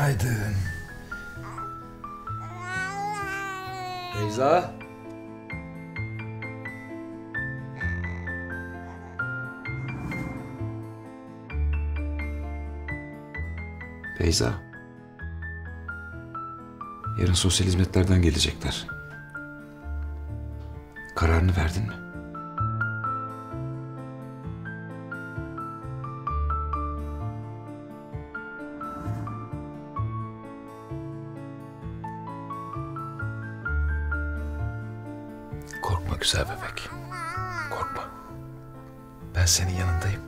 Günaydın. Beyza. Beyza. Yarın sosyal hizmetlerden gelecekler. Kararını verdin mi? Korkma güzel bebek. Korkma. Ben senin yanındayım.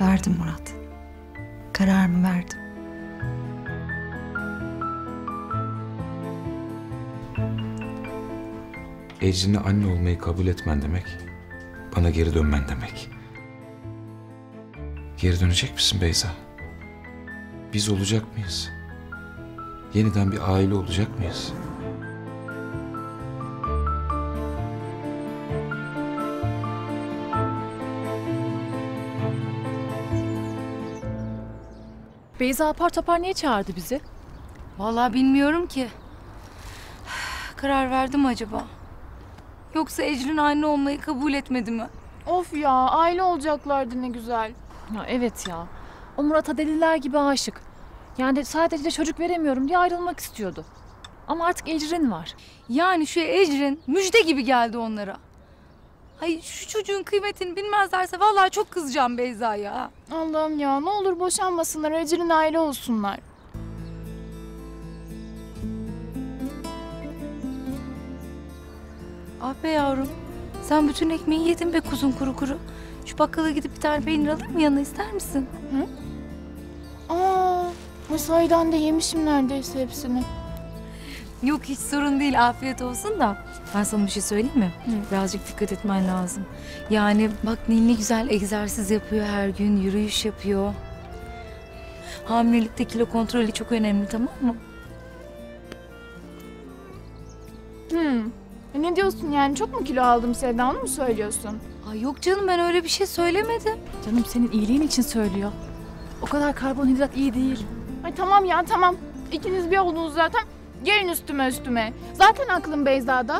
Verdim Murat. Kararımı verdim. Ecrin'e anne olmayı kabul etmen demek, bana geri dönmen demek. Geri dönecek misin Beyza? Biz olacak mıyız? Yeniden bir aile olacak mıyız? Beyza apar topar niye çağırdı bizi? Vallahi bilmiyorum ki. Karar verdim acaba? Yoksa Ecrin anne olmayı kabul etmedi mi? Of ya, aile olacaklardı ne güzel. Ya evet ya. O Murat'a deliler gibi aşık. Yani sadece de çocuk veremiyorum diye ayrılmak istiyordu. Ama artık Ecrin var. Yani şu Ecrin müjde gibi geldi onlara. Hayır, şu çocuğun kıymetini bilmezlerse vallahi çok kızacağım Beyza'ya. Allah'ım ya, ne olur boşanmasınlar, Ecrin aile olsunlar. Ah be yavrum, sen bütün ekmeği yedin be kuzun kuru kuru. Şu bakkala gidip bir tane peynir alır mı yanına, ister misin? Hı? Aa, mesaiden de yemişim neredeyse hepsini. Yok, hiç sorun değil, afiyet olsun da. Ben sana bir şey söyleyeyim mi? Hı. Birazcık dikkat etmen lazım. Yani bak Nil ne güzel egzersiz yapıyor her gün, yürüyüş yapıyor. Hamilelikte kilo kontrolü çok önemli, tamam mı? Hı. Ne diyorsun yani, çok mu kilo aldım Sevda, onu mu söylüyorsun? Ay yok canım, ben öyle bir şey söylemedim. Canım senin iyiliğin için söylüyor. O kadar karbonhidrat iyi değil. Ay tamam ya tamam, ikiniz bir oldunuz zaten. Gelin üstüme üstüme. Zaten aklım Beyza'da.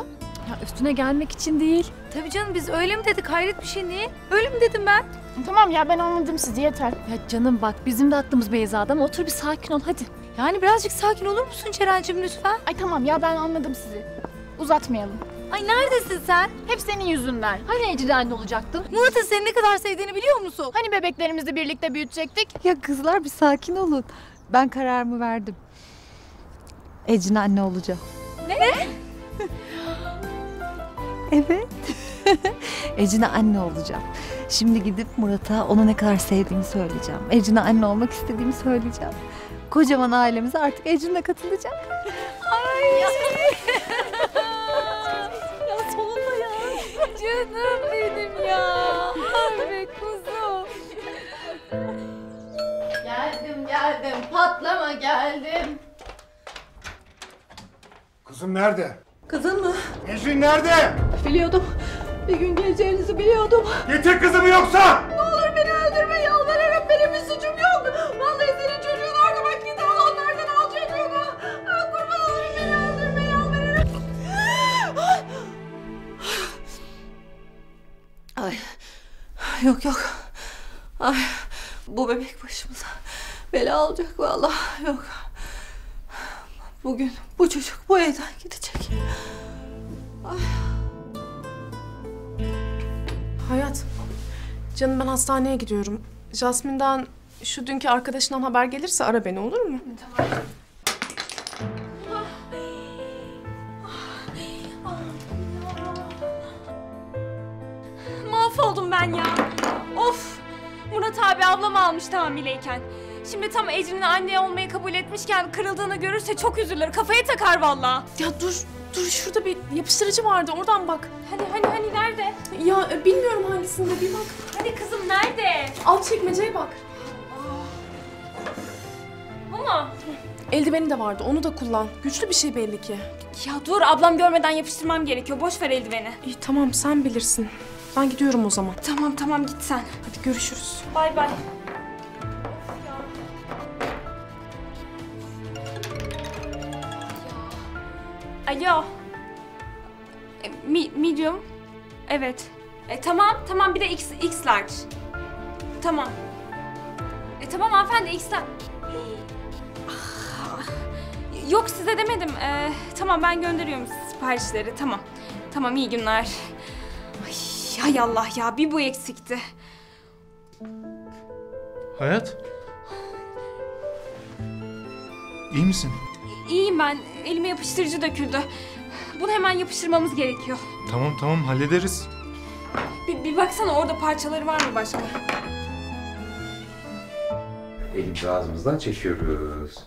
Ya üstüne gelmek için değil. Tabii canım, biz öyle mi dedik, hayret bir şey, niye? Öyle mi dedim ben? Tamam ya, ben anladım sizi, yeter. Ya canım bak, bizim de aklımız Beyza'da ama otur bir sakin ol hadi. Yani birazcık sakin olur musun Ceren'cim lütfen? Ay tamam ya, ben anladım sizi. Uzatmayalım. Ay neredesin sen? Hep senin yüzünden. Hani Ecrin'de olacaktın? Murat'ın seni ne kadar sevdiğini biliyor musun? Hani bebeklerimizi birlikte büyütecektik? Ya kızlar bir sakin olun. Ben kararımı verdim. Ecrin anne olacağım. Ne? Evet. Ecrin'e anne olacağım. Şimdi gidip Murat'a onu ne kadar sevdiğimi söyleyeceğim. Ecrin'e anne olmak istediğimi söyleyeceğim. Kocaman ailemize artık Ecrin'le katılacak. Ay. Ya sonunda ya. Canım benim ya. Ay be kuzum. Geldim. Patlama geldim. Kızım nerede? Kızın mı? Ecrin nerede? Biliyordum. Bir gün geleceğinizi biliyordum. Getir kızımı yoksa! Ne olur beni öldürme, yalvarırım. Benim bir suçum yok. Vallahi senin çocuğun orada, bak git al onlardan, al çocuğunu. Kurban olurum, beni öldürme, yalvarırım. Ay. Yok yok. Ay. Bu bebek başımıza bela olacak vallahi. Yok. Bugün bu çocuk bu evden gidecek. Ay. Hayat, canım ben hastaneye gidiyorum. Jasmin'den, şu dünkü arkadaşından haber gelirse ara beni, olur mu? Tamam. Mahvoldum ben ya. Of! Murat abi ablamı almıştı hamileyken. Şimdi tam Ecrin'in anne olmayı kabul etmişken kırıldığını görürse çok üzülür. Kafayı takar vallahi. Ya dur şurada bir yapıştırıcı vardı. Oradan bak. Hani nerede? Ya bilmiyorum hangisinde, bir bak. Hadi kızım nerede? Alt çekmeceye bak. Bu mu? Eldiveni de vardı, onu da kullan. Güçlü bir şey belli ki. Ya dur, ablam görmeden yapıştırmam gerekiyor. Boş ver eldiveni. İyi tamam, sen bilirsin. Ben gidiyorum o zaman. Tamam tamam, git sen. Hadi görüşürüz. Bay bay. Alo. Medium. Evet. Tamam, bir de X large. Tamam. Tamam hanımefendi, X large. Ah. Yok, size demedim. Tamam, ben gönderiyorum siparişleri. Tamam. Tamam, iyi günler. Ay, hay Allah ya, bir bu eksikti. Hayat. İyi misin? İyiyim ben. Elime yapıştırıcı döküldü. Bunu hemen yapıştırmamız gerekiyor. Tamam, hallederiz. Bir baksana, orada parçaları var mı başka? Elimizi ağzımızdan çekiyoruz.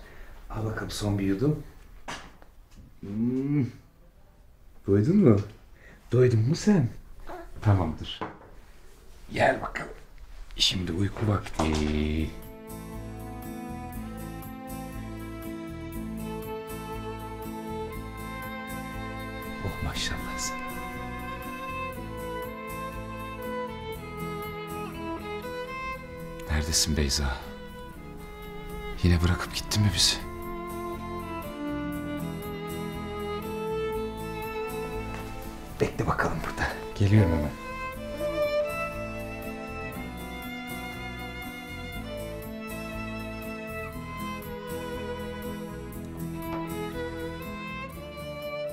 Al bakalım son bir yudum. Doydun mu? Doydun mu sen? Tamamdır. Gel bakalım. Şimdi uyku vakti. Oh maşallah sen. Neredesin Beyza? Yine bırakıp gitti mi bizi? Bekle bakalım burada. Geliyorum hemen.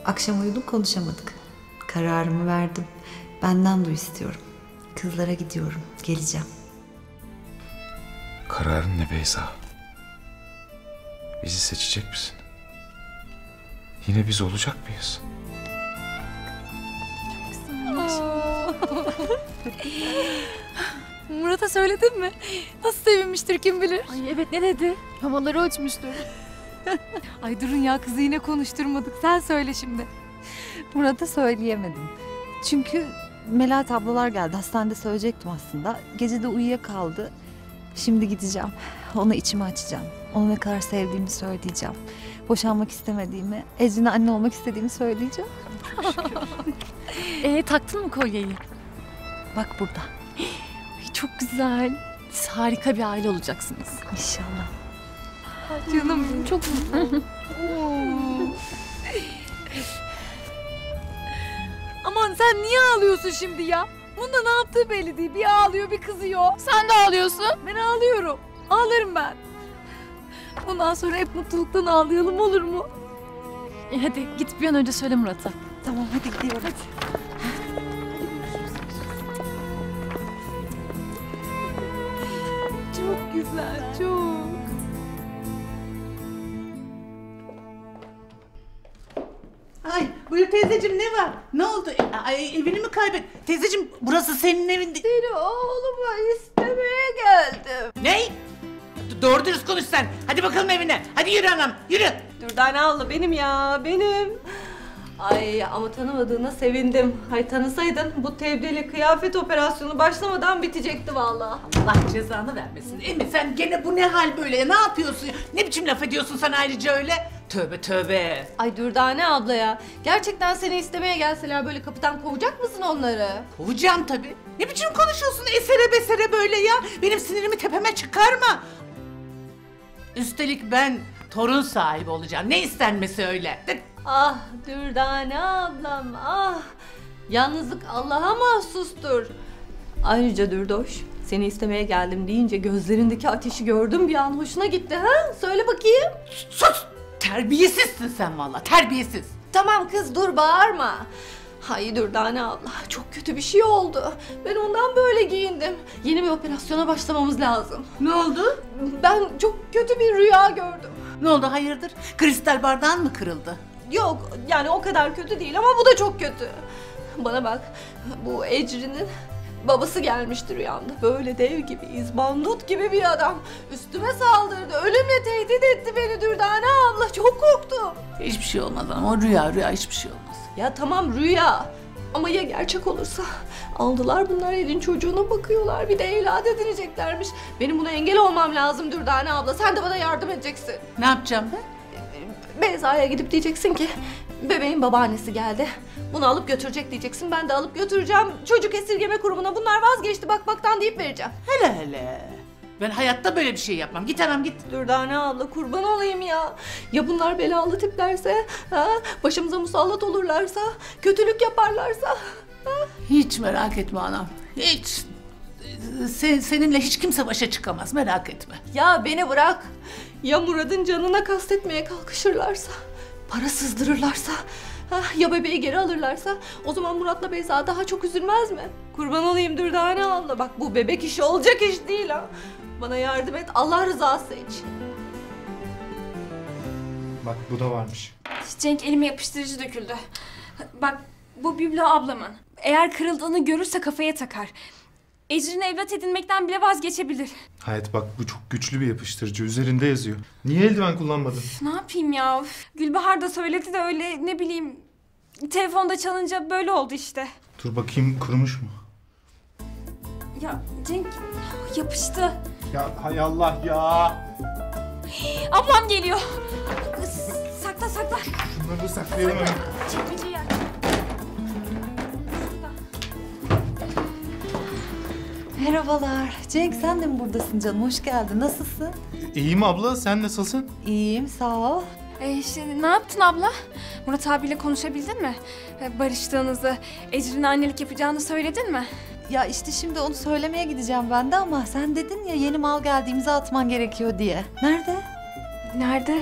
Akşam uyudum, konuşamadık. Kararımı verdim. Benden duy istiyorum. Kızlara gidiyorum. Geleceğim. Kararın ne Beyza? Bizi seçecek misin? Yine biz olacak mıyız? Murat'a söyledin mi? Nasıl sevinmiştir kim bilir? Ay evet, ne dedi? Havaları uçmuştur. Ay durun ya, kızı yine konuşturmadık. Sen söyle şimdi. Murat'a söyleyemedim. Çünkü Melahat ablalar geldi. Hastanede söyleyecektim aslında. Gece de uyuyakaldı. Şimdi gideceğim. Ona içimi açacağım. Onu ne kadar sevdiğimi söyleyeceğim. Boşanmak istemediğimi, Ecrin'e anne olmak istediğimi söyleyeceğim. Taktın mı kolyeyi? Bak burada. Çok güzel. Siz harika bir aile olacaksınız. İnşallah. Canım çok mutlu. Aman sen niye ağlıyorsun şimdi ya? Bunda ne yaptığı belli değil. Bir ağlıyor, bir kızıyor. Sen de ağlıyorsun. Ben ağlıyorum. Ağlarım ben. Ondan sonra hep mutluluktan ağlayalım, olur mu? Hadi git bir an önce söyle Murat'a. Tamam hadi gidiyorum. Hadi. Çok güzel, çok. Ay buyur teyzeciğim, ne var? Ne oldu? Ay evini mi kaybet? Teyzeciğim burası senin evinde. Seni oğluma istemeye geldim. Ne? Doğru dürüst konuş sen. Hadi bakalım evine. Hadi yürü anam, yürü. Dürdane abla benim ya, benim. Ay ama tanımadığına sevindim. Hay tanısaydın bu tevdeli kıyafet operasyonu başlamadan bitecekti vallahi. Allah cezanı vermesin. Emmi sen gene bu ne hal böyle ya? Ne yapıyorsun? Ne biçim laf ediyorsun sen ayrıca öyle? Tövbe tövbe. Ay Dürdane abla ya. Gerçekten seni istemeye gelseler böyle kapıdan kovacak mısın onları? Kovacağım tabii. Ne biçim konuşuyorsun esere besere böyle ya? Benim sinirimi tepeme çıkarma. Üstelik ben torun sahibi olacağım. Ne istenmesi öyle? Ah Dürdane ablam ah. Yalnızlık Allah'a mahsustur. Ayrıca Dürdoş, seni istemeye geldim deyince gözlerindeki ateşi gördüm bir an, hoşuna gitti ha? Söyle bakayım. Sus! Terbiyesizsin sen vallahi, terbiyesiz. Tamam kız dur, bağırma. Hayır Dürdane abla, çok kötü bir şey oldu. Ben ondan böyle giyindim. Yeni bir operasyona başlamamız lazım. Ne oldu? Ben çok kötü bir rüya gördüm. Ne oldu hayırdır? Kristal bardağın mı kırıldı? Yok yani o kadar kötü değil ama bu da çok kötü. Bana bak, bu Ecrin'in babası gelmişti rüyamda. Böyle dev gibi, izbandut gibi bir adam. Üstüme saldırdı, ölümle tehdit etti beni Dürdane abla. Çok korktum. Hiçbir şey olmaz ama o rüya hiçbir şey olmaz. Ya tamam rüya ama ya gerçek olursa? Aldılar bunlar, elin çocuğuna bakıyorlar, bir de evlat edineceklermiş. Benim buna engel olmam lazım Dürdane abla. Sen de bana yardım edeceksin. Ne yapacağım ben? Beyza'ya gidip diyeceksin ki bebeğin babaannesi geldi. Bunu alıp götürecek diyeceksin. Ben de alıp götüreceğim. Çocuk esirgeme kurumuna bunlar vazgeçti bakmaktan deyip vereceğim. Hele hele. Ben hayatta böyle bir şey yapmam. Git anam git. Dürdane abla kurban olayım ya. Ya bunlar belalı tiplerse? Ha? Başımıza musallat olurlarsa? Kötülük yaparlarsa? Ha? Hiç merak etme anam. Hiç. Seninle hiç kimse başa çıkamaz. Merak etme. Ya beni bırak. Ya Murat'ın canına kastetmeye kalkışırlarsa? Para sızdırırlarsa? Ha? Ya bebeği geri alırlarsa? O zaman Murat'la Beyza daha çok üzülmez mi? Kurban olayım Dürdane abla. Bak bu bebek işi olacak iş değil ha. Bana yardım et, Allah rızası için. Bak bu da varmış. Cenk elime yapıştırıcı döküldü. Bak bu biblo ablamın. Eğer kırıldığını görürse kafaya takar. Ecrin'i evlat edinmekten bile vazgeçebilir. Hayat bak bu çok güçlü bir yapıştırıcı. Üzerinde yazıyor. Niye eldiven kullanmadın? Üf, ne yapayım ya? Üf. Gülbahar da söyledi de öyle ne bileyim. Telefonda çalınca böyle oldu işte. Dur bakayım kurumuş mu? Ya Cenk yapıştı. Ya hay Allah ya. Ablam geliyor. Sakla sakla. Şunları da saklayalım. Çekmeceyi yer. Merhabalar. Cenk sen de mi buradasın canım? Hoş geldin. Nasılsın? İyiyim abla. Sen nasılsın? İyiyim sağ ol. İşte ne yaptın abla? Murat abiyle konuşabildin mi? Barıştığınızı, Ecrin'in annelik yapacağını söyledin mi? Ya işte şimdi onu söylemeye gideceğim ben de ama sen dedin ya yeni mal geldi imza atman gerekiyor diye. Nerede? Nerede?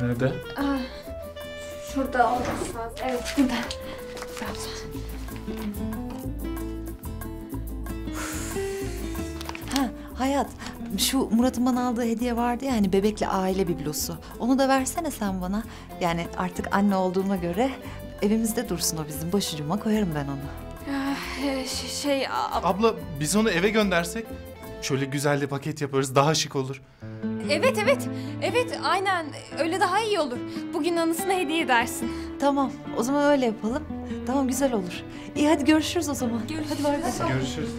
Nerede? Aa, şurada olması lazım. Evet burada. Ha Hayat şu Murat'ın bana aldığı hediye vardı ya hani bebekle aile biblosu. Onu da versene sen bana. Yani artık anne olduğuma göre evimizde dursun o bizim. Başucuma koyarım ben onu. Abla biz onu eve göndersek şöyle güzel bir paket yaparız daha şık olur. Evet evet. Evet aynen öyle daha iyi olur. Bugün anısına hediye edersin. Tamam o zaman öyle yapalım. Tamam güzel olur. İyi hadi görüşürüz o zaman. Görüşürüz. Hadi var görüşürüz.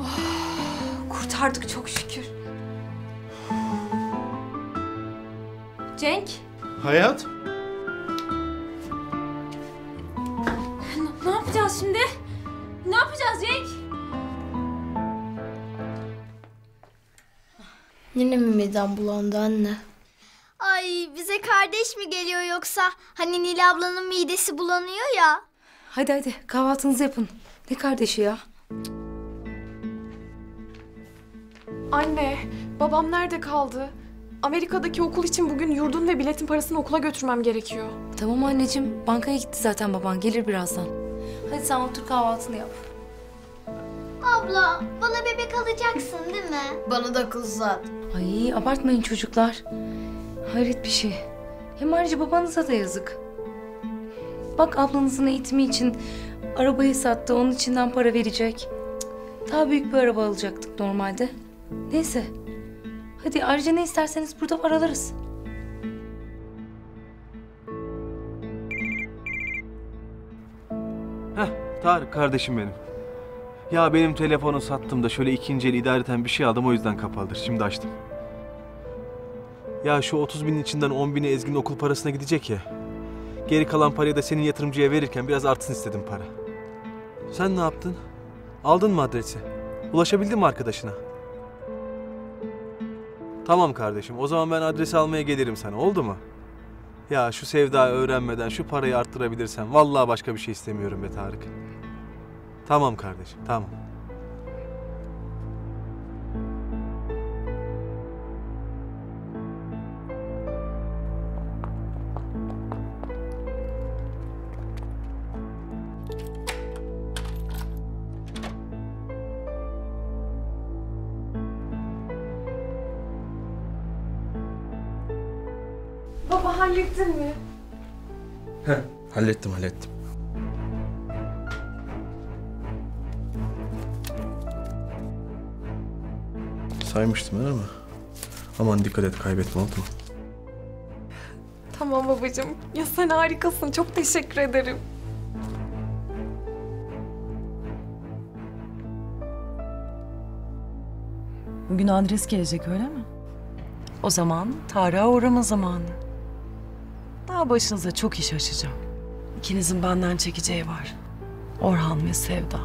Oh, kurtardık çok şükür. Cenk. Hayat. Şimdi ne yapacağız Cenk? Yine mi midem bulandı anne? Ay bize kardeş mi geliyor yoksa? Hani Nil ablanın midesi bulanıyor ya. Hadi hadi kahvaltınızı yapın. Ne kardeşi ya? Anne babam nerede kaldı? Amerika'daki okul için bugün yurdun ve biletin parasını okula götürmem gerekiyor. Tamam anneciğim bankaya gitti zaten baban gelir birazdan. Hadi sen otur kahvaltını yap. Abla, bana bebek alacaksın değil mi? Bana da kız zat. Ay abartmayın çocuklar. Hayret bir şey. Hem ayrıca babanıza da yazık. Bak ablanızın eğitimi için arabayı sattı, onun içinden para verecek. Daha büyük bir araba alacaktık normalde. Neyse. Hadi ayrıca ne isterseniz burada paralarız. Tarık kardeşim benim. Ya benim telefonu sattım da şöyle ikinci el idareten bir şey aldım o yüzden kapalıdır. Şimdi açtım. Ya şu 30.000'in içinden 10.000'i Ezgi'nin okul parasına gidecek ya. Geri kalan parayı da senin yatırımcıya verirken biraz artsın istedim para. Sen ne yaptın? Aldın mı adresi? Ulaşabildin mi arkadaşına? Tamam kardeşim o zaman ben adresi almaya gelirim sana oldu mu? Ya şu Sevda'yı öğrenmeden şu parayı arttırabilirsen vallahi başka bir şey istemiyorum be Tarık. Tamam kardeşim, tamam. Baba hallettin mi? Heh, hallettim. Saymıştım ben ama. Aman dikkat et kaybetme oldu mu? Tamam babacığım. Ya sen harikasın. Çok teşekkür ederim. Bugün adres gelecek öyle mi? O zaman Tarık'a uğrama zamanı. Daha başınıza çok iş açacağım. İkinizin benden çekeceği var. Orhan ve Sevda.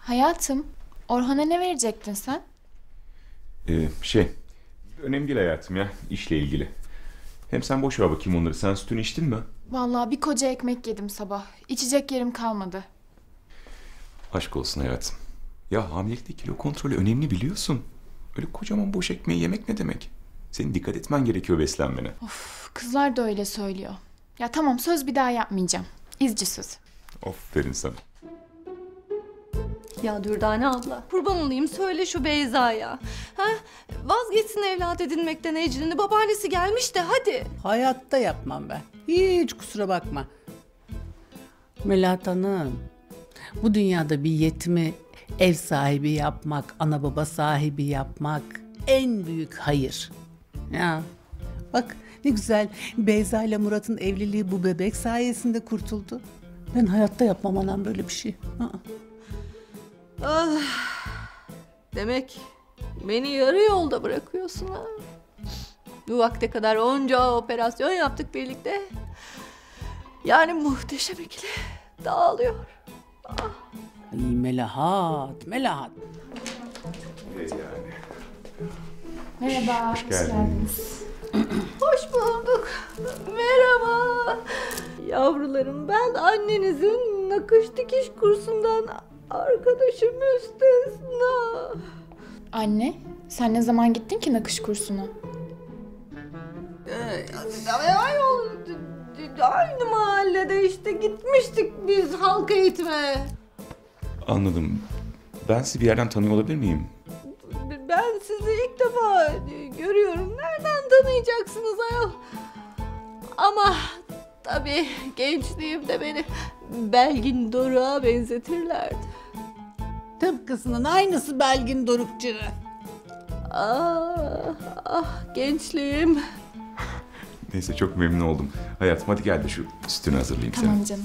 Hayatım, Orhan'a ne verecektin sen? Önemli değil hayatım ya, işle ilgili. Hem sen boş ver bakayım onları, sen sütünü içtin mi? Vallahi bir koca ekmek yedim sabah, içecek yerim kalmadı. Aşk olsun hayatım. Ya hamilelikte kilo kontrolü önemli biliyorsun. Öyle kocaman boş ekmeği yemek ne demek? Senin dikkat etmen gerekiyor beslenmene. Of, kızlar da öyle söylüyor. Ya tamam, söz bir daha yapmayacağım. İzci söz. Aferin sana. Ya Dürdane abla, kurban olayım söyle şu Beyza'ya. Vazgeçsin evlat edinmekten Ecrin'i, babaannesi gelmiş de hadi. Hayatta yapmam ben. Hiç kusura bakma. Melahat Hanım, bu dünyada bir yetimi ev sahibi yapmak, ana baba sahibi yapmak en büyük hayır. Ya bak ne güzel, Beyza ile Murat'ın evliliği bu bebek sayesinde kurtuldu. Ben hayatta yapmam anam böyle bir şey. Ah, demek beni yarı yolda bırakıyorsun ha. Bu vakte kadar onca operasyon yaptık birlikte. Yani muhteşem ikili dağılıyor. Ah. Ay Melahat, Melahat. Merhaba, hoş geldiniz. Hoş bulduk. Merhaba. Yavrularım, ben annenizin nakış dikiş kursundan arkadaşım Müstesna. Anne, sen ne zaman gittin ki nakış kursuna? Aynı mahallede işte gitmiştik biz halk eğitime. Anladım. Ben sizi bir yerden tanıyor olabilir miyim? Ben sizi ilk defa görüyorum. Nereden tanıyacaksınız ayol? Ama tabii gençliğimde beni Belgin Doruk'a benzetirlerdi. Tıpkısının aynısı Belgin Dorukçu. Ah gençliğim. Neyse, çok memnun oldum. Hayatım hadi gel de şu sütünü hazırlayayım sana. Tamam canım.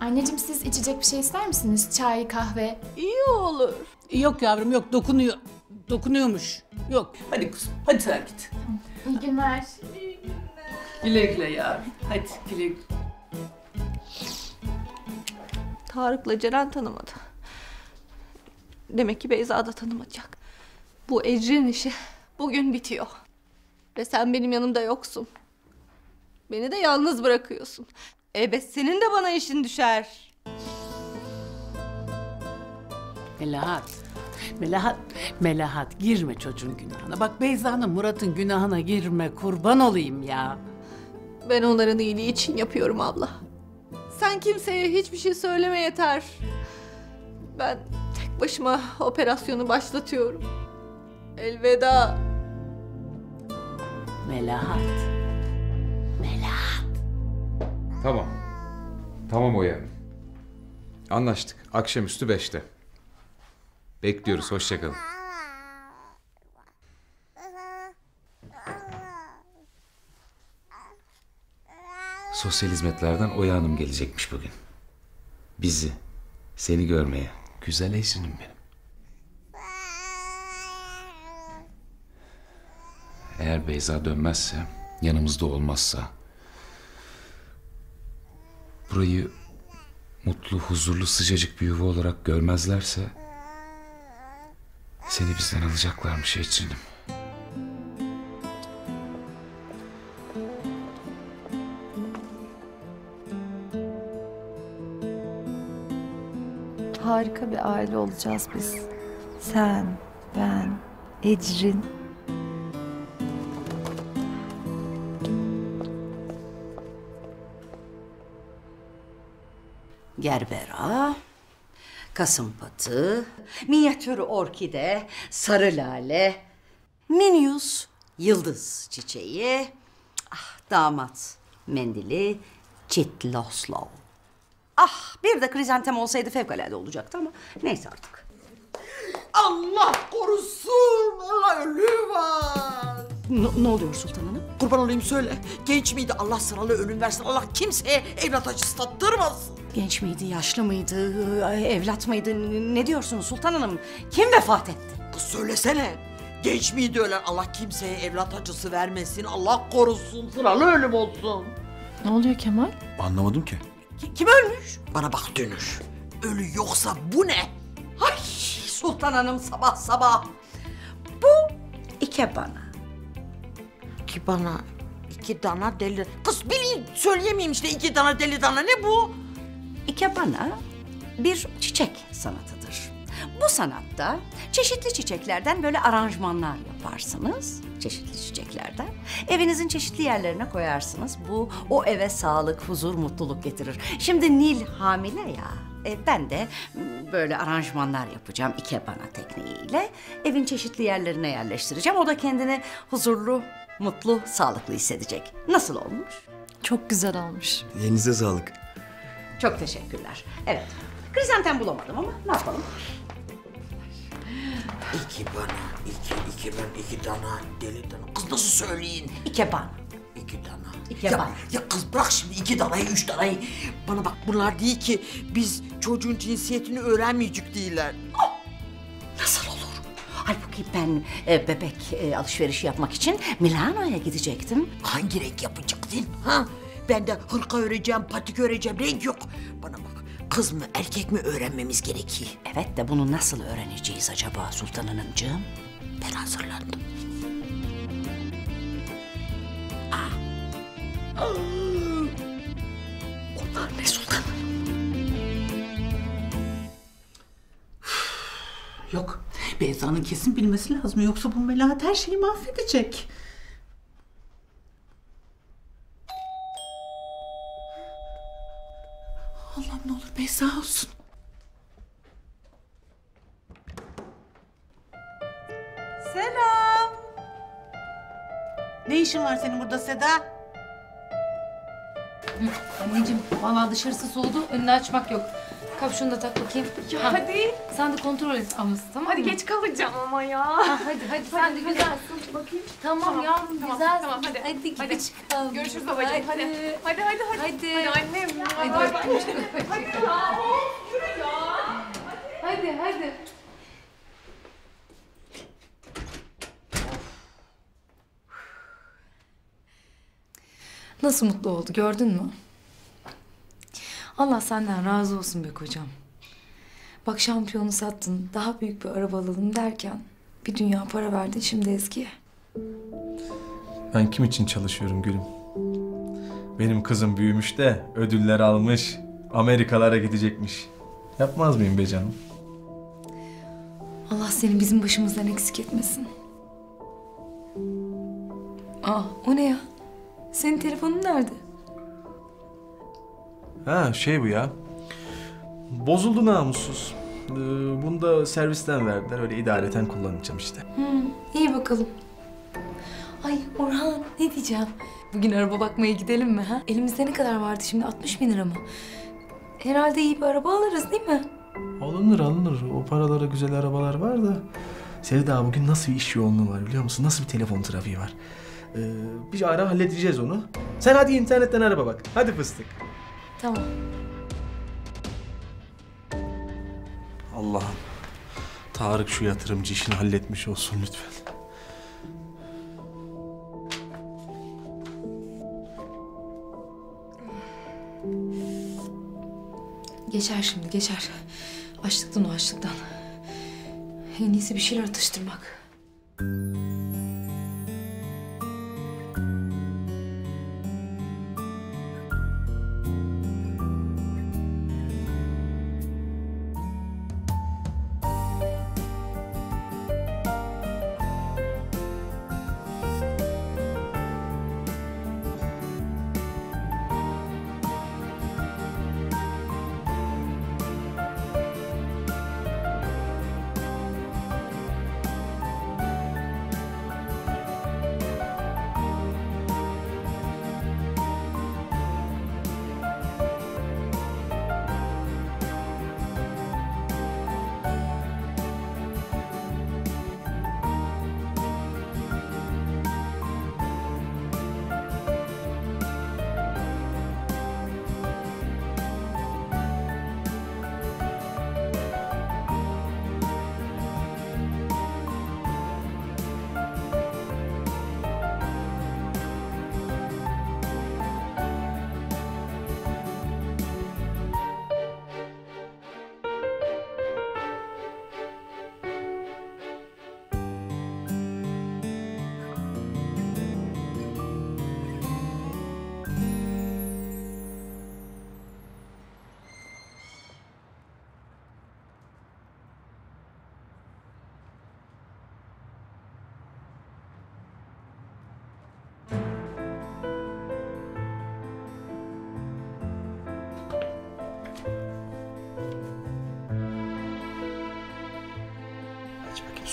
Anneciğim, siz içecek bir şey ister misiniz? Çay, kahve? İyi olur. Yok yavrum yok, dokunuyor. Dokunuyormuş. Yok. Hadi kızım, hadi sen git. Tamam. İyi günler. İyi günler. Güle güle yavrum. Hadi güle güle. Tarık'la Ceren tanımadı. Demek ki Beyza da tanımayacak. Bu Ecrin işi bugün bitiyor. Ve sen benim yanımda yoksun. Beni de yalnız bırakıyorsun. Elbet senin de bana işin düşer. Melahat, Melahat, Melahat girme çocuğun günahına. Bak Beyza'nın, Murat'ın günahına girme, kurban olayım ya. Ben onların iyiliği için yapıyorum abla. Sen kimseye hiçbir şey söyleme yeter. Ben tek başıma operasyonu başlatıyorum. Elveda. Melahat. Melahat. Tamam. Tamam Oya. Anlaştık. Akşamüstü 5'te. Bekliyoruz. Hoşça kalın. Sosyal hizmetlerden Oya Hanım gelecekmiş bugün. Bizi, seni görmeye. Güzel Ecrin'im benim. Eğer Beyza dönmezse, yanımızda olmazsa, burayı mutlu, huzurlu, sıcacık bir yuva olarak görmezlerse, seni bizden alacaklarmış Ecrin'im. Harika bir aile olacağız biz. Sen, ben, Ecrin. Gerbera, kasımpatı, minyatür orkide, sarı lale, minyus, yıldız çiçeği, damat mendili, çitloslov. Bir de krizantem olsaydı fevkalade olacaktı ama neyse artık. Allah korusun, Allah ölü var. Ne oluyor Sultan Hanım? Kurban olayım söyle. Genç miydi? Allah sıralı ölüm versin. Allah kimseye evlat acısı tattırmasın. Genç miydi, yaşlı mıydı, evlat mıydı? Ne diyorsunuz Sultan Hanım? Kim vefat etti? Kız söylesene. Genç miydi ölen? Allah kimseye evlat acısı vermesin. Allah korusun. Sıralı ölüm olsun. Ne oluyor Kemal? Anlamadım ki. Kim ölmüş? Bana bak dönür. Ölü yoksa bu ne? Ay Sultan Hanım sabah sabah. Bu Ikebana. Ikebana. İki dana deli... Kız bileyim söyleyemeyim işte iki dana deli dana ne bu? Ikebana bir çiçek sanatıdır. Bu sanatta çeşitli çiçeklerden böyle aranjmanlar yaparsınız. Çeşitli çiçeklerden. Evinizin çeşitli yerlerine koyarsınız. Bu o eve sağlık, huzur, mutluluk getirir. Şimdi Nil hamile ya. Ben de böyle aranjmanlar yapacağım Ikebana tekniğiyle. Evin çeşitli yerlerine yerleştireceğim. O da kendini huzurlu, mutlu, sağlıklı hissedecek. Nasıl olmuş? Çok güzel olmuş. Elinize sağlık. Çok teşekkürler. Evet. Krizantem bulamadım ama ne yapalım? İki dana, deli dana. Kız nasıl söyleyin? Ikebana. İki dana. Ikebana. Ya kız bırak şimdi iki danayı, üç danayı. Bana bak bunlar değil ki biz çocuğun cinsiyetini öğrenmeyecek değiller. Oh! Nasıl olur? Halbuki ben bebek alışverişi yapmak için Milano'ya gidecektim. Hangi renk yapacaktın? Ha? Ben de hırka öreceğim, patik öreceğim, renk yok. Bana bak, kız mı erkek mi öğrenmemiz gerekiyor? Evet de bunu nasıl öğreneceğiz acaba Sultan Hanımcığım? Ben hazırlandım. Onlar ne Sultan? Yok, Beyza'nın kesin bilmesi lazım. Yoksa bu Melahat her şeyi mahvedecek. Allah'ım ne olur Beyza olsun. Selam. Ne işin var senin burada Seda? Anneciğim vallahi dışarısı soğudu. Önünü açmak yok. Kapşonu da tak bakayım. Ya ha. Hadi. Sen de kontrol et aması tamam hadi mı? Geç kalacağım ama ya. Ha, hadi sen de güzelsin. Bakayım. Tamam yavrum tamam, güzelsin. Tamam hadi çıkalım. Görüşürüz babacığım hadi. Annem ya. Hadi ya. Yürü ya. Hadi. Nasıl mutlu oldu gördün mü? Allah senden razı olsun be kocam. Bak şampiyonu sattın, daha büyük bir araba alalım derken bir dünya para verdin şimdi Ezgi'ye. Ben kim için çalışıyorum gülüm? Benim kızım büyümüş de ödüller almış, Amerikalara gidecekmiş. Yapmaz mıyım be canım? Allah seni bizim başımızdan eksik etmesin. Aa o ne ya? Senin telefonun nerede? Ha şey bu ya, bozuldu namussuz. Bunu da servisten verdiler, öyle idareten kullanacağım işte. İyi bakalım. Ay Orhan ne diyeceğim? Bugün araba bakmaya gidelim mi ha? Elimizde ne kadar vardı şimdi, 60.000 lira mı? Herhalde iyi bir araba alırız değil mi? Alınır. O paralara güzel arabalar var da. Sevda bugün nasıl bir iş yoğunluğu var biliyor musun? Nasıl bir telefon trafiği var? Bir ara halledeceğiz onu. Sen hadi internetten araba bak, hadi fıstık. Tamam. Allah'ım. Tarık şu yatırımcı işini halletmiş olsun lütfen. Geçer şimdi geçer. Açlıktan o açlıktan. En iyisi bir şeyler atıştırmak.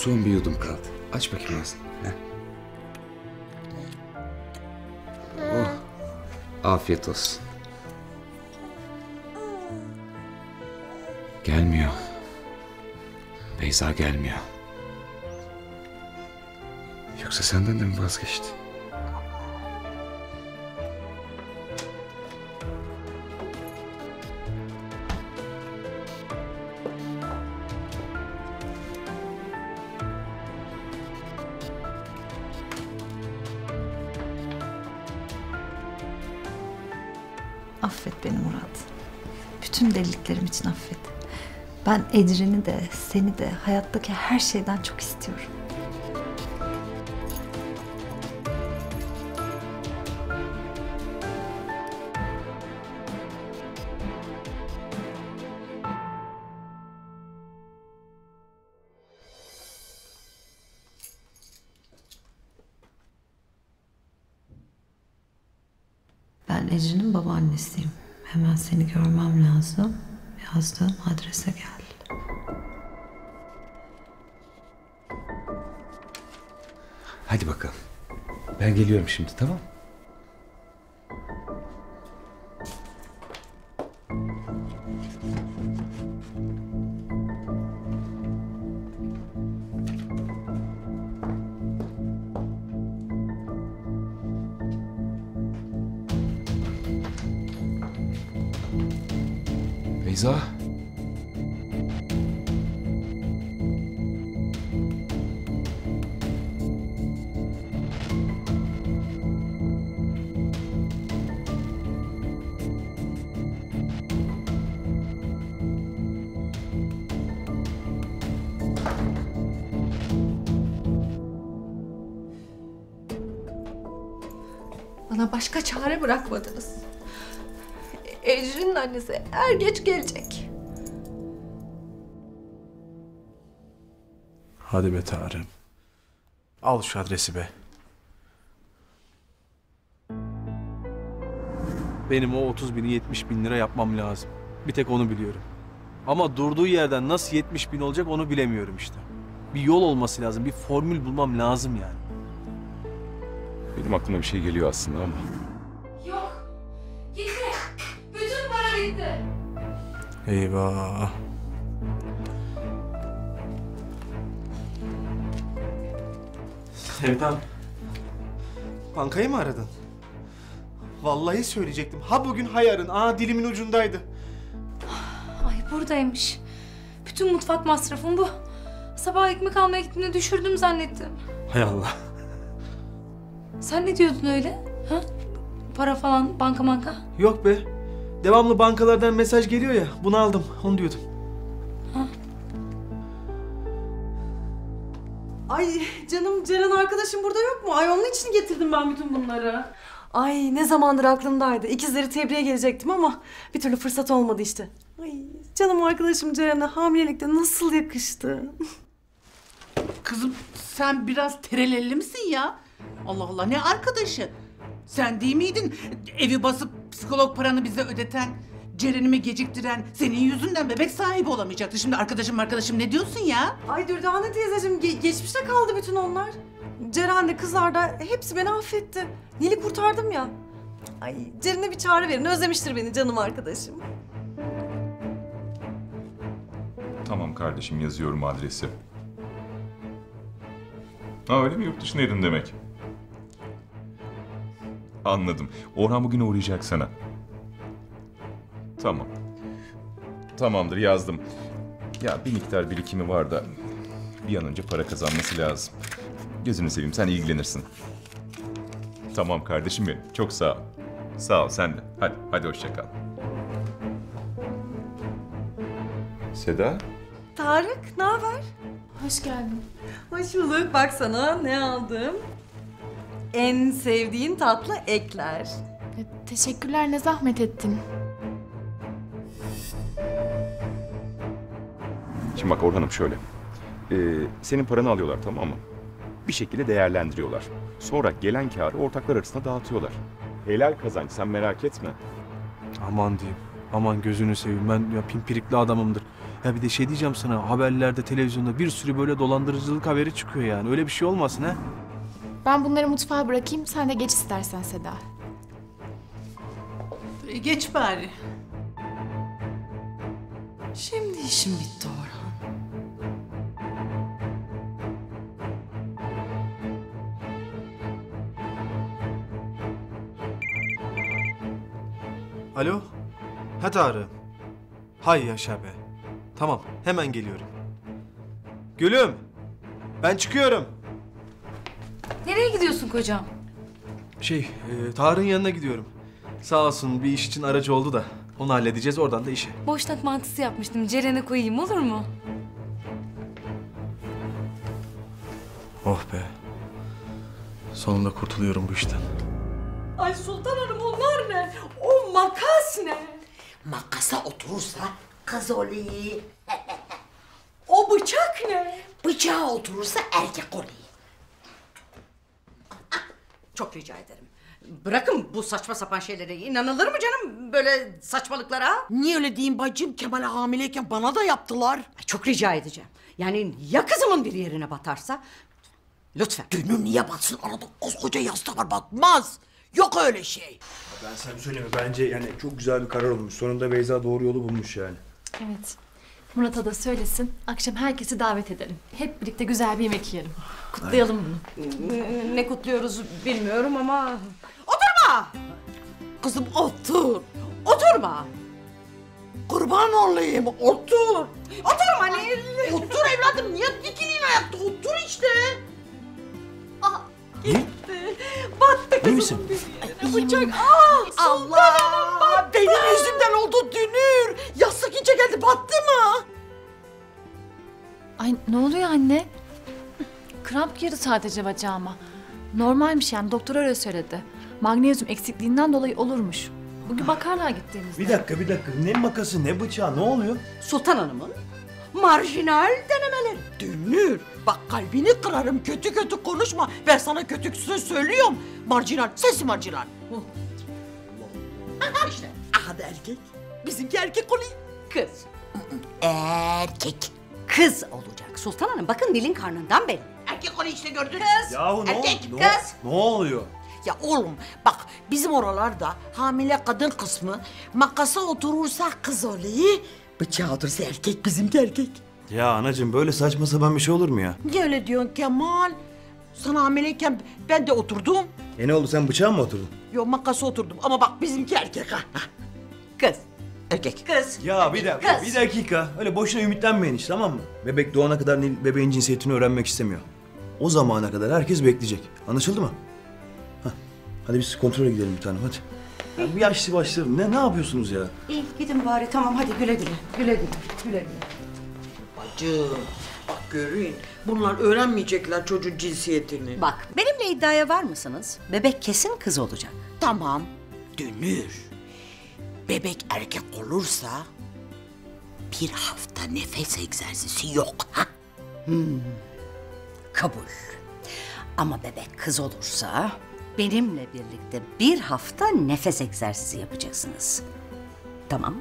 Son bir yudum kaldı. Aç bakayım ağzını. Oh. Afiyet olsun. Gelmiyor. Beyza gelmiyor. Yoksa senden de mi vazgeçti? Affet beni Murat. Bütün deliliklerim için affet. Ben Ecrin'i de, seni de, hayattaki her şeyden çok istiyorum. Ben Ecrin'in babaannesiyim. Hemen seni görmem lazım. Yazdığım adrese gel. Hadi bakalım. Ben geliyorum şimdi, tamam? Beyza. Bana başka çare bırakmadınız. Ecrin'in annesi er geç gelecek. Hadi be Tarık. Al şu adresi be. Benim o 30.000'i 70.000 lira yapmam lazım. Bir tek onu biliyorum. Ama durduğu yerden nasıl 70.000 olacak onu bilemiyorum işte. Bir yol olması lazım, bir formül bulmam lazım yani. Benim aklıma bir şey geliyor aslında ama... Yok. Gitti. Bütün para gitti. Eyvah. Sevda. Bankayı mı aradın? Vallahi söyleyecektim. Ha bugün ha yarın. Aa dilimin ucundaydı. Ay buradaymış. Bütün mutfak masrafım bu. Sabah ekmek almaya gittiğimde düşürdüm zannettim. Hay Allah. Sen ne diyordun öyle? Ha? Para falan, banka manka? Yok be. Devamlı bankalardan mesaj geliyor ya, bunu aldım. Onu diyordum. Ha. Ay canım Ceren arkadaşım burada yok mu? Ay onun için getirdim ben bütün bunları. Ay ne zamandır aklımdaydı. İkizleri tebriğe gelecektim ama bir türlü fırsat olmadı işte. Ay canım arkadaşım Ceren'e hamilelikte nasıl yakıştı. Kızım sen biraz terelelli misin ya? Allah Allah ne arkadaşı? Sen değil miydin evi basıp psikolog paranı bize ödeten, Ceren'imi geciktiren, senin yüzünden bebek sahibi olamayacaktı. Şimdi arkadaşım ne diyorsun ya? Ay Dürdane teyzeciğim geçmişte kaldı bütün onlar. Ceren de kızlar da hepsi beni affetti. Nil'i kurtardım ya. Ay Ceren'e bir çare verin, özlemiştir beni canım arkadaşım. Tamam kardeşim yazıyorum adresi. Ha öyle mi? Yurt dışındaydın demek. Anladım. Orhan bugün uğrayacak sana. Tamam. Tamamdır yazdım. Ya bir miktar birikimi var da bir an önce para kazanması lazım. Gözünü seveyim sen ilgilenirsin. Tamam kardeşim benim. Çok sağ ol. Sağ ol sen de. Hadi hoşça kal. Seda? Tarık ne haber? Hoş geldin. Hoş bulduk. Bak sana ne aldım. En sevdiğin tatlı ekler. Teşekkürler. Ne zahmet ettin. Şimdi bak Orhan'ım şöyle. Senin paranı alıyorlar tamam mı? Bir şekilde değerlendiriyorlar. Sonra gelen kârı ortaklar arasında dağıtıyorlar. Helal kazanç sen merak etme. Aman diyeyim. Aman gözünü seveyim, ben ya pimpirikli adamımdır. Ya bir de şey diyeceğim sana, haberlerde, televizyonda bir sürü böyle dolandırıcılık haberi çıkıyor yani. Öyle bir şey olmasın ha? Ben bunları mutfağa bırakayım, sen de geç istersen Seda. Geç bari. Şimdi işim bitti Orhan. Alo? Ha Tarık. Hay yaşa be. Tamam, hemen geliyorum. Gülüm, ben çıkıyorum. Nereye gidiyorsun kocam? Tarık'ın yanına gidiyorum. Sağ olsun bir iş için aracı oldu da onu halledeceğiz, oradan da işe. Boşnak mantısı yapmıştım, Ceren'e koyayım olur mu? Oh be. Sonunda kurtuluyorum bu işten. Ay Sultan Hanım onlar ne? O makas ne? Makasa oturursa kız oluyor. O bıçak ne? Bıçağa oturursa erkek oluyor. Çok rica ederim. Bırakın bu saçma sapan şeylere. İnanılır mı canım böyle saçmalıklara? Niye öyle diyeyim bacım? Kemal'e hamileyken bana da yaptılar. Çok rica edeceğim. Yani ya kızımın bir yerine batarsa? Lütfen. Gönlüm niye batsın? Arada koskoca yastık var, batmaz. Yok öyle şey. Ben sana söyleyeyim, bence yani çok güzel bir karar olmuş. Sonunda Beyza doğru yolu bulmuş yani. Evet. Murat'a da söylesin. Akşam herkesi davet edelim. Hep birlikte güzel bir yemek yiyelim. Kutlayalım bunu. Ne kutluyoruz bilmiyorum ama... Oturma! Kızım otur. Oturma. Kurban olayım. Otur. Oturma Nil. Otur evladım. Niye dikilin ayakta? Otur işte. Aha. Gitti. Battı kızım bir yerine. Bıçak. Ah! Sultanım battı. Benim yüzümden oldu dünür. Yastık ince geldi. Battı mı? Ay ne oluyor anne? Kramp girdi sadece bacağıma. Normalmiş yani, doktor öyle söyledi. Magnezyum eksikliğinden dolayı olurmuş. Bugün bakarlar gittiğimizde. Bir dakika. Ne makası, ne bıçağı, ne oluyor? Sultan Hanım'ın marjinal denemeleri. Dünür. Bak kalbini kırarım, kötü kötü konuşma. Ben sana kötü söz söylüyorum. Marjinal, sesi marjinal. Oh. Allah. İşte. Aha da erkek. Bizimki erkek oluyor. Kız. Erkek. Kız olacak. Sultan Hanım bakın Nil'in karnından belli. Erkek oluyor işte gördün. Kız. Yahu erkek. No, kız. Ne oluyor? Ya oğlum bak bizim oralarda hamile kadın kısmı makasa oturursa kız oluyor. Bıçağa oturursa erkek, bizimki erkek. Ya anacığım böyle saçma sapan bir şey olur mu ya? Niye öyle diyorsun Kemal? Sana hamileyken ben de oturdum. E ne oldu, sen bıçağa mı oturdun? Yok makasa oturdum ama bak bizimki erkek ha. Kız. Erkek. Kız. Ya bir dakika, kız. Bir dakika. Öyle boşuna ümitlenmeyin hiç, tamam mı? Bebek doğana kadar Nil bebeğin cinsiyetini öğrenmek istemiyor. O zamana kadar herkes bekleyecek. Anlaşıldı mı? Hah. Hadi biz kontrole gidelim bir tanem hadi. Ya bir yaşlı başlarım. Ne yapıyorsunuz ya? İyi gidin bari tamam, hadi güle güle. Güle güle. Güle güle. Bacım bak görün. Bunlar öğrenmeyecekler çocuğun cinsiyetini. Bak benimle iddiaya var mısınız? Bebek kesin kız olacak. Tamam. Dünür. Bebek erkek olursa bir hafta nefes egzersizi yok ha? Hmm. Kabul. Ama bebek kız olursa benimle birlikte bir hafta nefes egzersizi yapacaksınız. Tamam?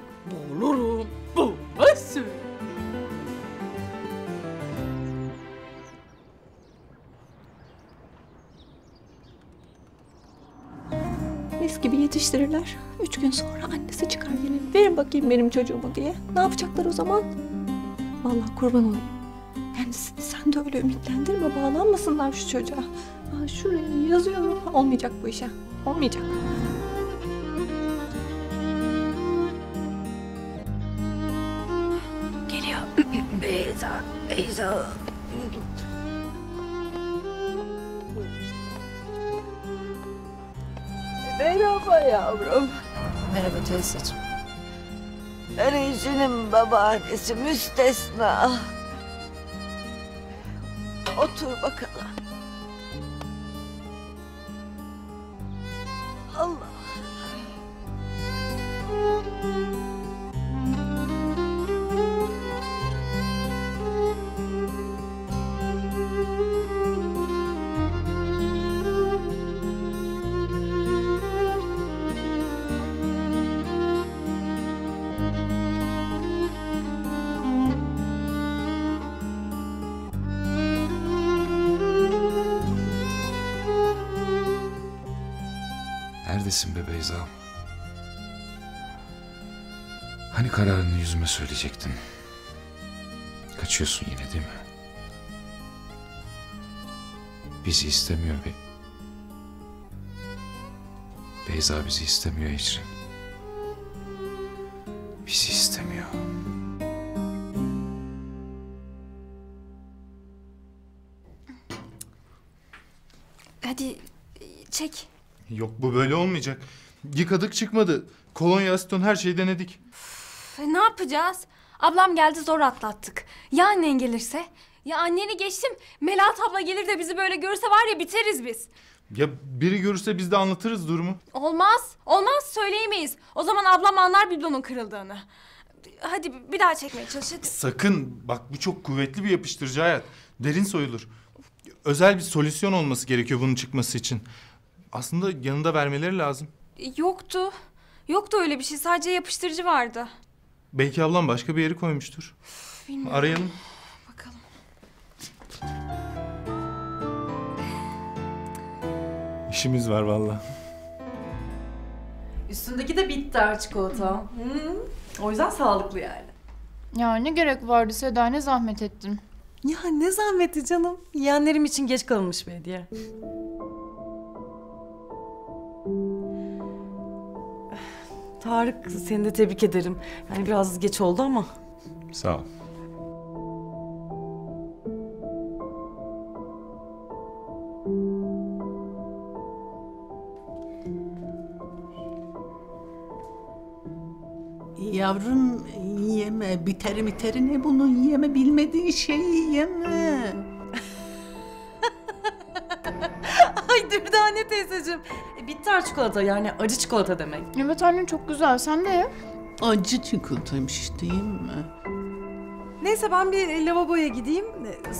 Boğulurum. Boğulmasın. Mis gibi yetiştirirler. 3 gün sonra annesi çıkar yine. Verin bakayım benim çocuğumu diye. Ne yapacaklar o zaman? Vallahi kurban olayım. Yani sen de öyle ümitlendirme. Bağlanmasınlar şu çocuğa. Aa, şuraya yazıyorum. Olmayacak bu işe. Olmayacak. Geliyor. Beyza. Merhaba yavrum. Merhaba teyzeciğim. Erişinin babaannesi Müstesna. Otur bakalım. Allah. Neredesin be Beyza? Hani kararını yüzüme söyleyecektin? Kaçıyorsun yine değil mi? Bizi istemiyor be. Beyza bizi istemiyor Ecrin. Bizi istemiyor. Hadi çek. Yok bu böyle olmayacak. Yıkadık çıkmadı. Kolonya, aseton her şeyi denedik. Uf, ne yapacağız? Ablam geldi zor atlattık. Ya annen gelirse? Ya anneni geçtim. Melahat abla gelir de bizi böyle görürse var ya biteriz biz. Ya biri görürse biz de anlatırız durumu. Olmaz. Olmaz söyleyemeyiz. O zaman ablam anlar biblonun kırıldığını. Hadi bir daha çekmeye çalış. Hadi. Sakın. Bak bu çok kuvvetli bir yapıştırıcı hayat. Derin soyulur. Özel bir solüsyon olması gerekiyor bunun çıkması için. Aslında yanında vermeleri lazım. Yoktu. Yoktu öyle bir şey. Sadece yapıştırıcı vardı. Belki ablam başka bir yeri koymuştur. Üf, bilmiyorum. Arayalım. Bakalım. İşimiz var vallahi. Üstündeki de bitti artık o tam. O yüzden sağlıklı yani. Ya ne gerek vardı Seda, ne zahmet ettin. Ya ne zahmeti canım. Yeğenlerim için geç kalınmış bir hediye. Tarık, seni de tebrik ederim. Yani biraz geç oldu ama. Sağ ol. Yavrum yeme, biteri ne bunun, yeme, bilmediğin şeyi yeme. Ay Dürdane teyzeciğim, bitter çikolata yani acı çikolata demek. Evet annem çok güzel, sen de ye. Acı çikolataymış değil mi? Neyse ben bir lavaboya gideyim,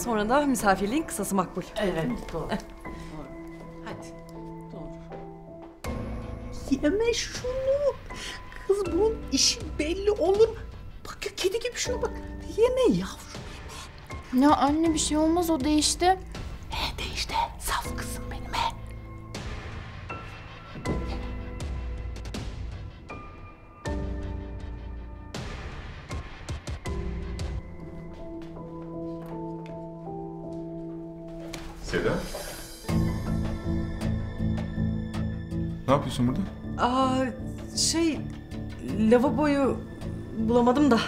sonra da misafirliğin kısası makbul. Evet doğru. Hadi. Doğru. Yeme şunu. Kız bunun işi belli olur. Bak ya kedi gibi şuna bak. Yeme yavrum yeme. Ya anne bir şey olmaz, o değişti. He değişti. Saf kızım benim he. Sevda. Ne yapıyorsun burada? Aa şey... Lavaboyu bulamadım da.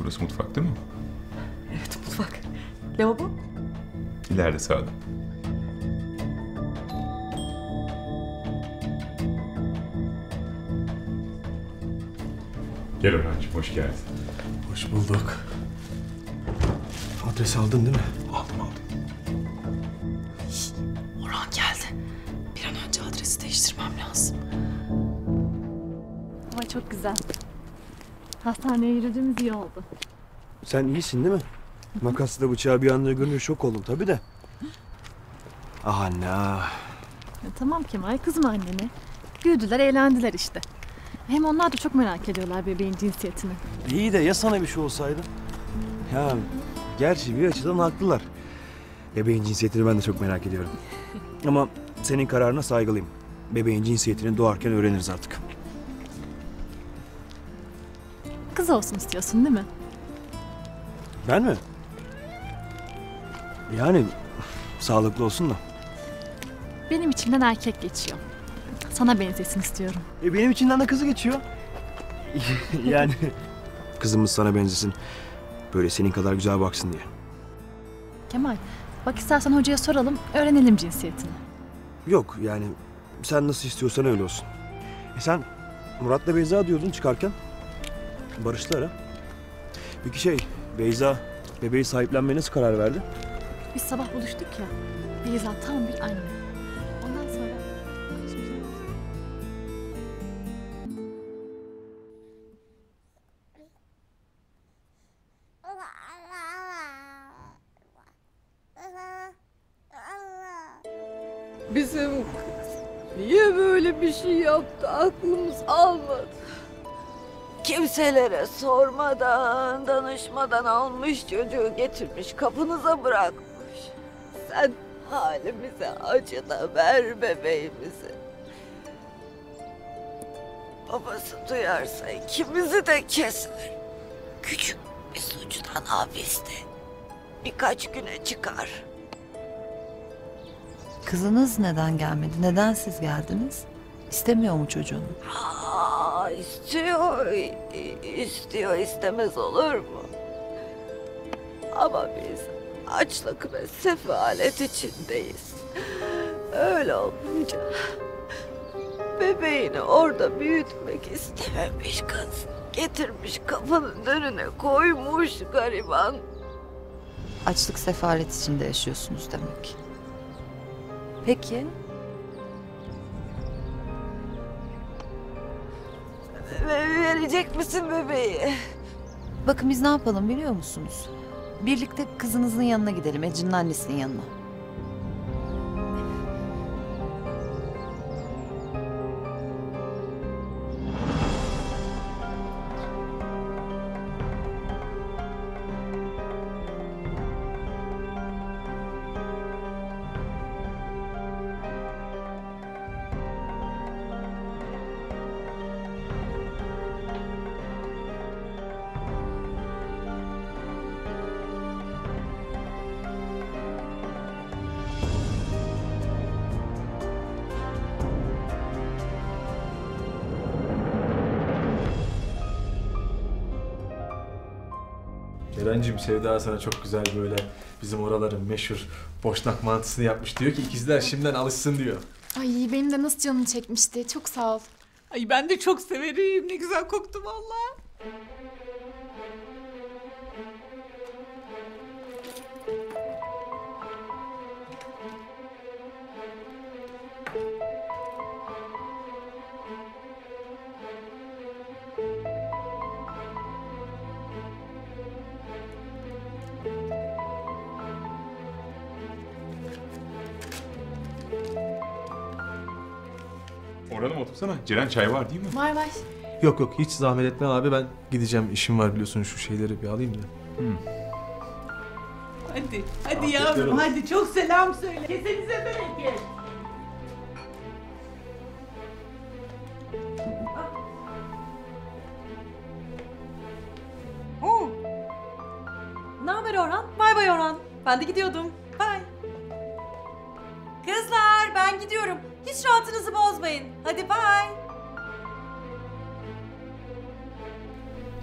Burası mutfak değil mi? Evet mutfak. Lavabo? İleride sağda. Gel Orhan'cığım, hoş geldin. Hoş bulduk. Adresi aldın değil mi? Aldım. Şişt, Orhan geldi. Bir an önce adresi değiştirmem lazım. Ay çok güzel. Hastaneye gireceğimiz iyi oldu. Sen iyisin değil mi? Makasla bıçağı bir anda görünce şok oldum tabii de. Ah anne ah. Tamam Kemal, kızma annene. Güldüler, eğlendiler işte. Hem onlar da çok merak ediyorlar bebeğin cinsiyetini. İyi de ya sana bir şey olsaydı? Ya gerçi bir açıdan haklılar. Bebeğin cinsiyetini ben de çok merak ediyorum. Ama senin kararına saygılıyım. Bebeğin cinsiyetini doğarken öğreniriz artık. Kız olsun istiyorsun değil mi? Ben mi? Yani sağlıklı olsun da. Benim içimden erkek geçiyor. Sana benzesin istiyorum. Benim içimden de kızı geçiyor. Yani kızımız sana benzesin. Böyle senin kadar güzel baksın diye. Kemal, bak istersen hocaya soralım, öğrenelim cinsiyetini. Yok yani sen nasıl istiyorsan öyle olsun. Sen Murat'la Beyza diyordun çıkarken. Barışlar ha. Peki Beyza bebeği sahiplenmeye nasıl karar verdi? Biz sabah buluştuk ya. Beyza tam bir anne. Ondan sonra... Bizim kız niye böyle bir şey yaptı? Aklımız almadı. Kimselere sormadan, danışmadan almış çocuğu getirmiş, kapınıza bırakmış. Sen halimize acı da ver bebeğimizi. Babası duyarsa ikimizi de keser. Küçük bir suçtan hapiste. Birkaç güne çıkar. Kızınız neden gelmedi? Neden siz geldiniz? İstemiyor mu çocuğunu? Aa, istiyor, istemez olur mu? Ama biz açlık ve sefalet içindeyiz. Öyle olunca bebeğini orada büyütmek istememiş kız. Getirmiş kafanın önüne koymuş gariban. Açlık sefalet içinde yaşıyorsunuz demek. Peki. Verecek misin bebeği? Bakın biz ne yapalım biliyor musunuz? Birlikte kızınızın yanına gidelim, Ecri'nin annesinin yanına. Ceren'cim, Sevda sana çok güzel böyle bizim oraların meşhur boşnak mantısını yapmış. Diyor ki ikizler şimdiden alışsın diyor. Ay benim de nasıl canım çekmişti. Çok sağ ol. Ay ben de çok severim. Ne güzel koktu vallahi. Orhan'ım otursana. Ceren çay var değil mi? Var. Yok yok hiç zahmet etme abi. Ben gideceğim. İşim var biliyorsun. Şu şeyleri bir alayım da. Hadi. Hadi yavrum. Hadi çok selam söyle. Kesenize bereket. Ne haber Orhan? Bay bay Orhan. Ben de gidiyordum. Bay. Kızlar ben gidiyorum. Hiç rahatınızı bozmayın. Hadi bay.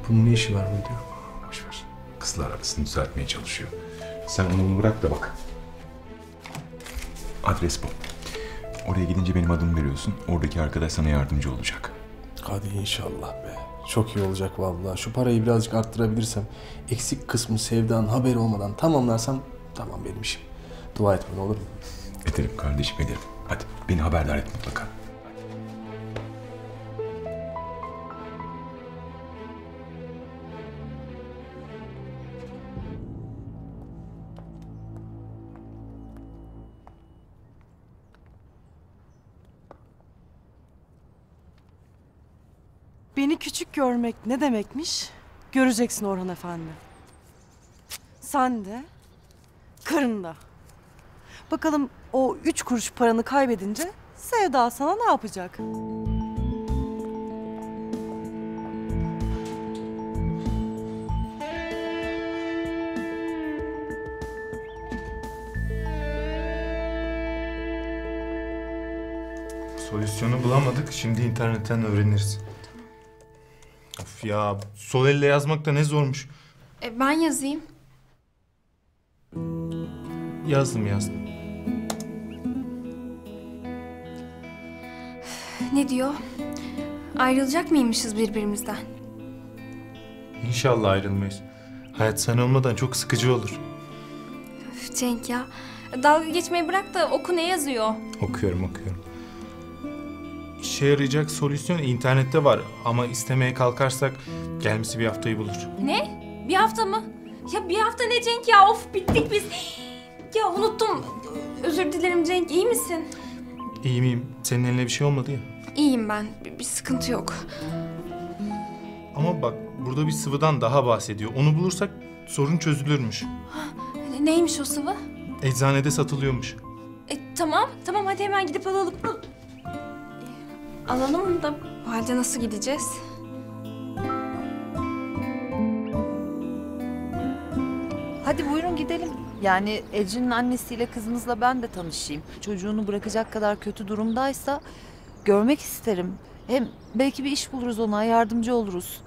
Bunun ne işi var burada? Boş ver. Kızlar arasını düzeltmeye çalışıyor. Sen onu bırak da bak. Adres bu. Oraya gidince benim adımı veriyorsun. Oradaki arkadaş sana yardımcı olacak. Hadi inşallah be. Çok iyi olacak vallahi. Şu parayı birazcık arttırabilirsem, eksik kısmı Sevda'nın haberi olmadan tamamlarsam tamam benim işim. Dua et bana olur mu? Ederim kardeşim ederim. Hadi beni haberdar et mutlaka. Beni küçük görmek ne demekmiş? Göreceksin Orhan Efendi. Sen de, karın da. Bakalım o 3 kuruş paranı kaybedince Sevda sana ne yapacak? Solüsyonu bulamadık. Şimdi internetten öğreniriz. Of ya, sol elle yazmak da ne zormuş. Ben yazayım. Yazdım. Ne diyor? Ayrılacak mıymışız birbirimizden? İnşallah ayrılmayız. Hayat sen olmadan çok sıkıcı olur. Öf Cenk ya. Dalga geçmeyi bırak da oku ne yazıyor? Okuyorum. İşe yarayacak solüsyon internette var ama istemeye kalkarsak gelmesi bir haftayı bulur. Ne? Bir hafta mı? Ya bir hafta ne Cenk ya? Of bittik biz. Ya unuttum. Özür dilerim Cenk. İyi misin? İyi miyim? Senin eline bir şey olmadı ya. İyiyim ben. Bir sıkıntı yok. Ama bak burada bir sıvıdan daha bahsediyor. Onu bulursak sorun çözülürmüş. Neymiş o sıvı? Eczanede satılıyormuş. Tamam. Hadi hemen gidip alalım. Alalım da Bu halde nasıl gideceğiz? Hadi buyurun gidelim. Yani Ecrin'in annesiyle kızımızla ben de tanışayım. Çocuğunu bırakacak kadar kötü durumdaysa görmek isterim. Hem belki bir iş buluruz ona, yardımcı oluruz.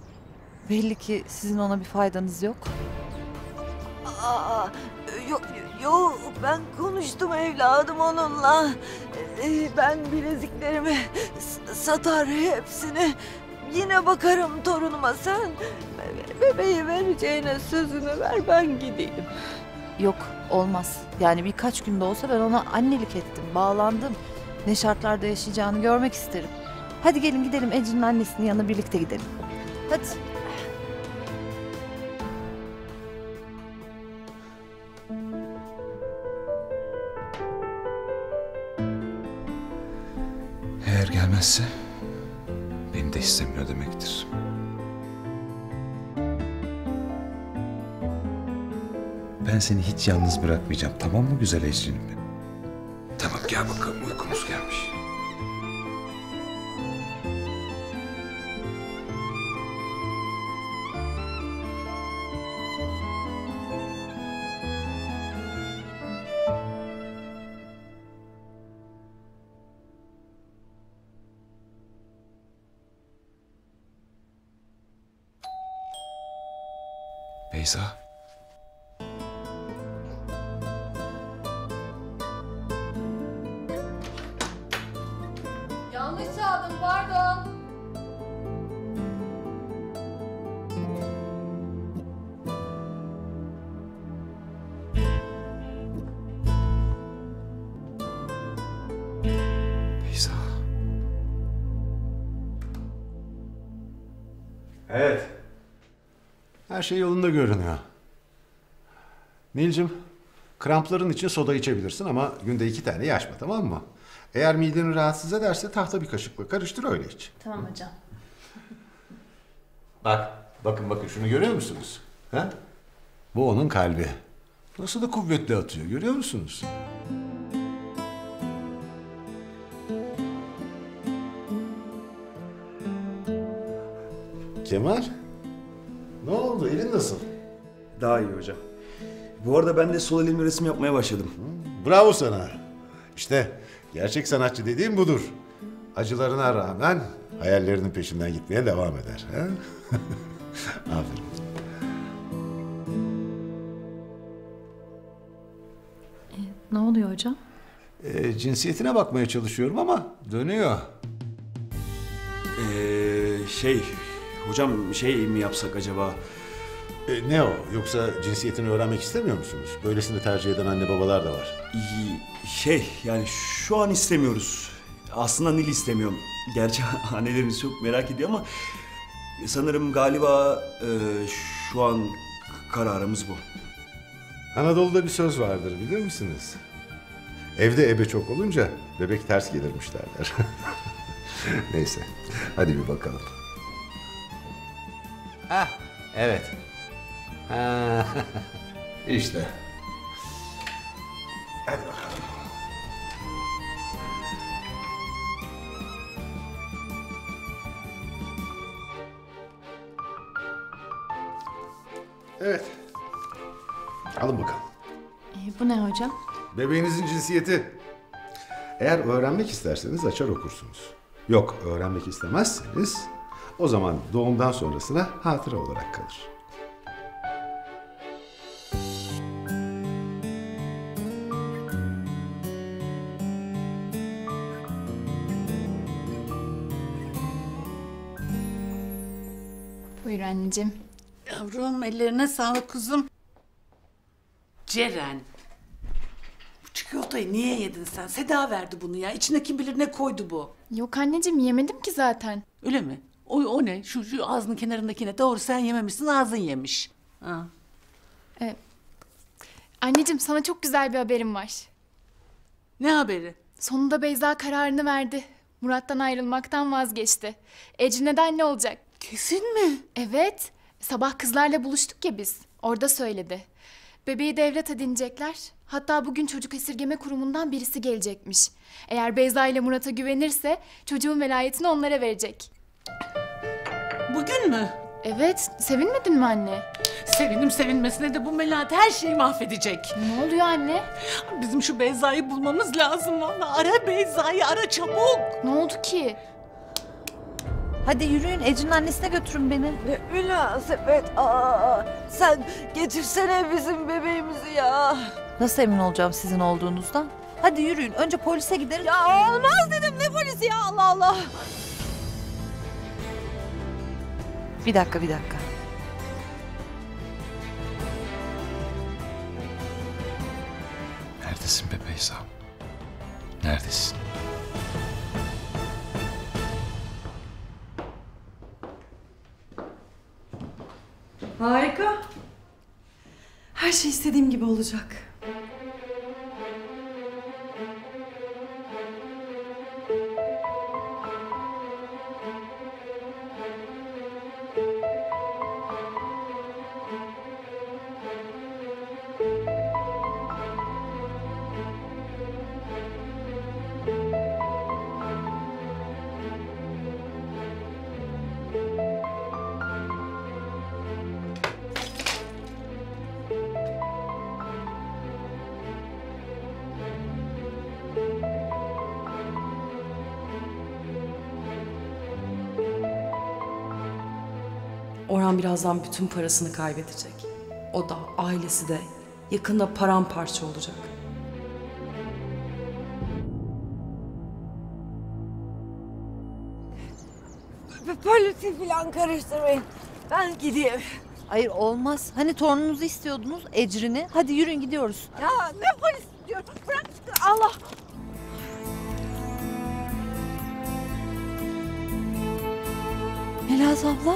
Belli ki sizin ona bir faydanız yok. Aa, yok ben konuştum evladım onunla. Ben bileziklerimi satar hepsini. Yine bakarım torunuma, sen bebeği vereceğine sözünü ver, ben gideyim. Yok, olmaz. Yani birkaç günde olsa ben ona annelik ettim, bağlandım. Ne şartlarda yaşayacağını görmek isterim. Hadi gelin gidelim, Ecrin'in annesinin yanına birlikte gidelim. Hadi. Eğer gelmezse beni de istemiyor demektir. Ben seni hiç yalnız bırakmayacağım, tamam mı güzel Ecrin'im benim? Tamam, gel bakalım, uykumuz gelmiş. Beyza. Yanlış çaldım, pardon. Beyza. Evet. Her şey yolunda görünüyor. Nilcim, krampların için soda içebilirsin ama günde 2 tane ye, açma, tamam mı? Eğer mideni rahatsız ederse tahta bir kaşıkla karıştır, öyle iç. Tamam hocam. Bakın şunu görüyor musunuz? Ha? Bu onun kalbi. Nasıl da kuvvetli atıyor, görüyor musunuz? Kemal? Ne oldu? Elin nasıl? Daha iyi hocam. Bu arada ben de sol elimle resim yapmaya başladım. Bravo sana. İşte gerçek sanatçı dediğim budur. Acılarına rağmen hayallerinin peşinden gitmeye devam eder. He? Aferin. Ne oluyor hocam? Cinsiyetine bakmaya çalışıyorum ama dönüyor. Hocam şey mi yapsak acaba? Ne o? Yoksa cinsiyetini öğrenmek istemiyor musunuz? Böylesini tercih eden anne babalar da var. Yani şu an istemiyoruz. Aslında Nil istemiyorum. Gerçi annelerimiz çok merak ediyor ama sanırım galiba şu an kararımız bu. Anadolu'da bir söz vardır, biliyor musunuz? Evde ebe çok olunca bebek ters gelirmiş derler. Neyse, hadi bir bakalım. Ah, evet. Ha, işte. Hadi bakalım. Evet. Alın bakalım. Bu ne hocam? Bebeğinizin cinsiyeti. Eğer öğrenmek isterseniz açar okursunuz. Yok, öğrenmek istemezseniz... O zaman doğumdan sonrasına hatıra olarak kalır. Buyur anneciğim. Yavrum, ellerine sağlık kuzum. Ceren. Bu çikolatayı niye yedin sen? Seda verdi bunu ya. İçine kim bilir ne koydu bu. Yok anneciğim, yemedim ki zaten. Öyle mi? O ne? Şu ağzının kenarındakine. Doğru, sen yememişsin, ağzın yemiş. Ha. Anneciğim, sana çok güzel bir haberim var. Ne haberi? Sonunda Beyza kararını verdi. Murat'tan ayrılmaktan vazgeçti. Ecrin'e de anne olacak. Kesin mi? Evet. Sabah kızlarla buluştuk ya biz. Orada söyledi. Bebeği de evlat edinecekler. Hatta bugün çocuk esirgeme kurumundan birisi gelecekmiş. Eğer Beyza ile Murat'a güvenirse çocuğun velayetini onlara verecek. Bugün mü? Evet, sevinmedin mi anne? Sevindim sevinmesine de bu Melahat her şeyi mahvedecek. Ne oluyor anne? Bizim şu Beyza'yı bulmamız lazım vallahi. Ara Beyza'yı, ara çabuk. Ne oldu ki? Hadi yürüyün, Ecrin'in annesine götürün beni. Ne münasebet, sen getirsene bizim bebeğimizi ya. Nasıl emin olacağım sizin olduğunuzdan? Hadi yürüyün, önce polise gideriz. Ya olmaz dedim, ne polisi ya, Allah Allah. Bir dakika, bir dakika. Neredesin be Beyza? Neredesin? Harika. Her şey istediğim gibi olacak. Orhan birazdan bütün parasını kaybedecek. O da, ailesi de yakında paramparça olacak. Polisi falan karıştırmayın. Ben gideyim. Hayır olmaz. Hani torununuzu istiyordunuz, Ecrin'i. Hadi yürüyün gidiyoruz. Ya ne polisi diyor? Bırak şunu. Allah! Melahat abla.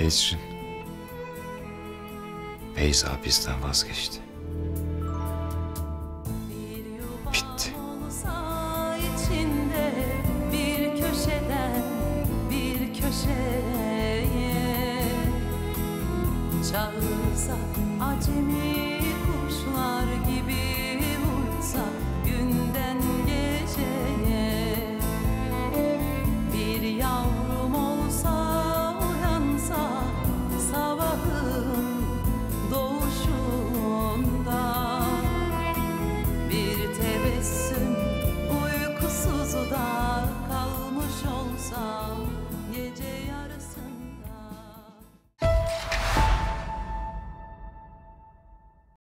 Ecrin, Beyza bizden vazgeçti. Bitti. Bir köşeden bir köşeye çağırsa acemi kuşlar gibi.